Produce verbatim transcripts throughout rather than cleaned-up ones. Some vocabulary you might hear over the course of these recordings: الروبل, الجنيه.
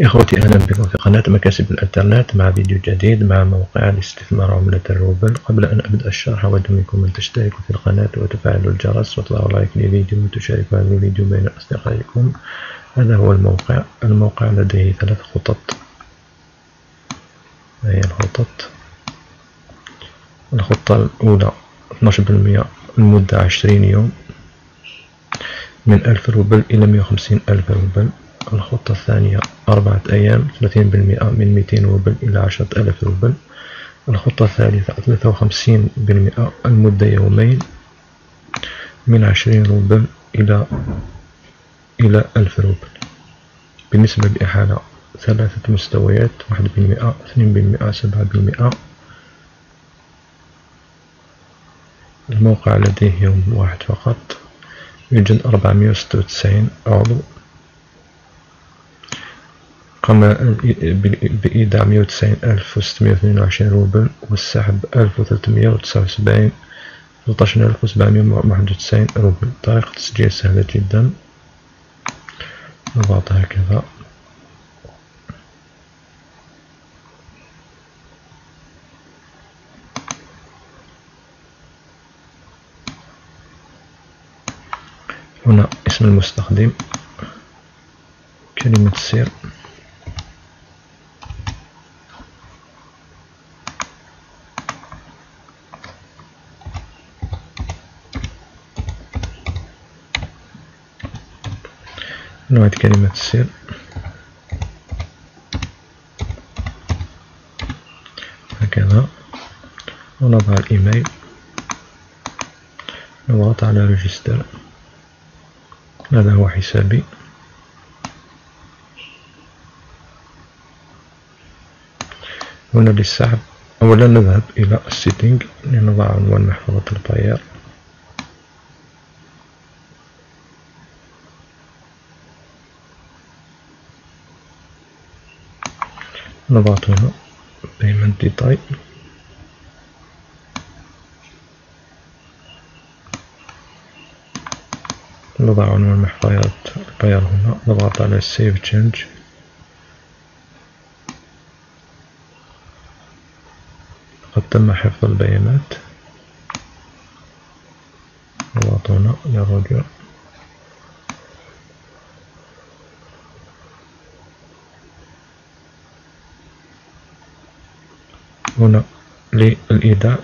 إخوتي، أهلا بكم في قناة مكاسب الأنترنت مع فيديو جديد مع موقع لاستثمار عملة الروبل. قبل أن أبدأ الشرح أود منكم أن تشتركوا في القناة وتفعلوا الجرس وتضعوا لايك للفيديو وتشاركوا هذا الفيديو بين أصدقائكم. هذا هو الموقع. الموقع لديه ثلاث خطط. هي الخطط. الخطة الأولى اثناعش بالمئة لمدة عشرين يوم من ألف روبل إلى مئة وخمسين ألف روبل. الخطة الثانية أربعة أيام ثلاثين بالمئة من مئتين روبل إلى عشرة آلاف روبل. الخطة الثالثة ثلاثة وخمسين بالمئة المدة يومين من عشرين روبل إلى إلى ألف روبل. بالنسبة للإحالة ثلاثة مستويات: واحد بالمئة، اثنين بالمئة، سبعة بالمئة. الموقع لديه يوم واحد فقط. يوجد أربعمائة وستة وتسعين عضو. قام بإيداع مئة وتسعين ألف وستمائة واثنين وعشرين روبل والسحب ألف وثلاثمائة وتسعة وسبعين ثلاثة ألف وسبعمائة وواحد وتسعين روبل. طريقة التسجيل سهلة جدا، نضغطها هكذا. هنا اسم المستخدم، كلمة السر، نوع كلمة السر، هكذا، ونضع الإيميل، نضغط على ريجستر. هذا هو حسابي. هنا للسحب أولا نذهب إلى السيتنج، لنضع عنوان محفظة التيار. نضغط هنا payment detail. نضع عنوان محفظة التيار هنا، نضغط على save change. قد تم حفظ البيانات. نضغط هنا للرجوع. هنا للإيداع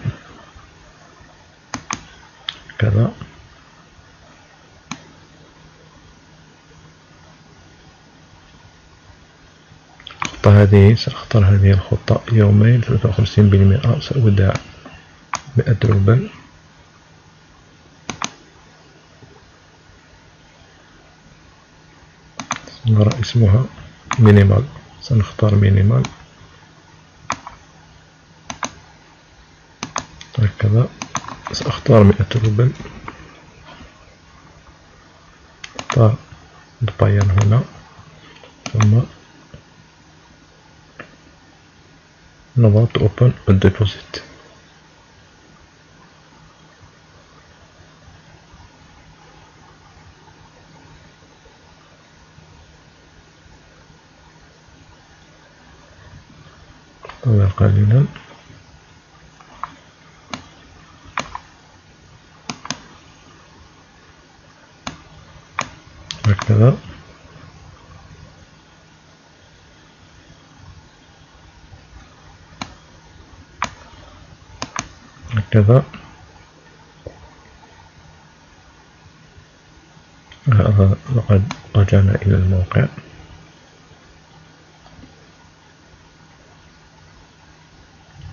كذا. هذه سأختار هذه الخطة: يومين ثلاثة وخمسين بالمئة سأودع مئة روبل. سنرى اسمها مينيمال، سنختار مينيمال هكذا. سأختار مئة روبل. اختار البيان هنا، ثم نضغط open الديبوزيت. طلع قليلا. هكذا. هكذا هذا. لقد رجعنا إلى الموقع.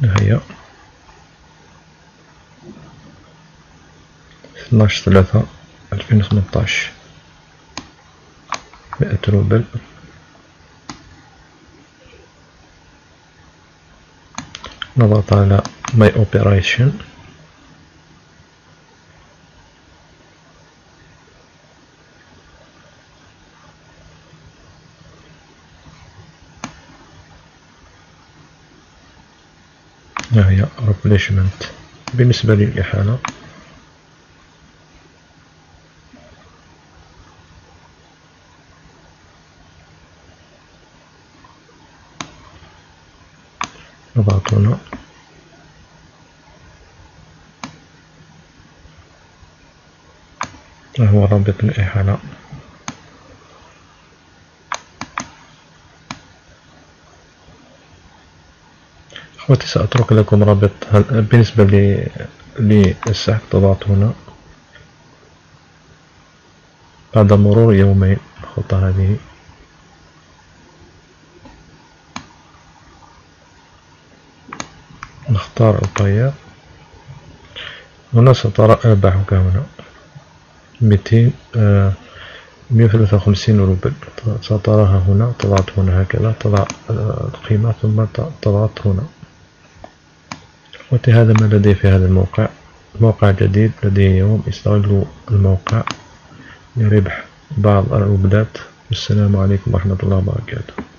هيا اثناعش ثلاثة ألفين وثمنطاش مئة روبل. نضغط على my operation. ها هي replacement. بالنسبة للإحالة نضغط هنا. هو رابط الإحالة. أخوتي سأترك لكم رابط بالنسبة للسحب. تضغط هنا بعد مرور يومين. الخطة هذه نختار الطيار. هنا سترى أرباحك هنا مئتين مئة وثلاثة وخمسين روبل. ستراها هنا. تضغط هنا هكذا، تضع القيمة ثم تضغط هنا. وهذا ما لدي في هذا الموقع. موقع جديد لدي اليوم. استغلوا الموقع لربح بعض الروبلات. والسلام عليكم ورحمة الله وبركاته.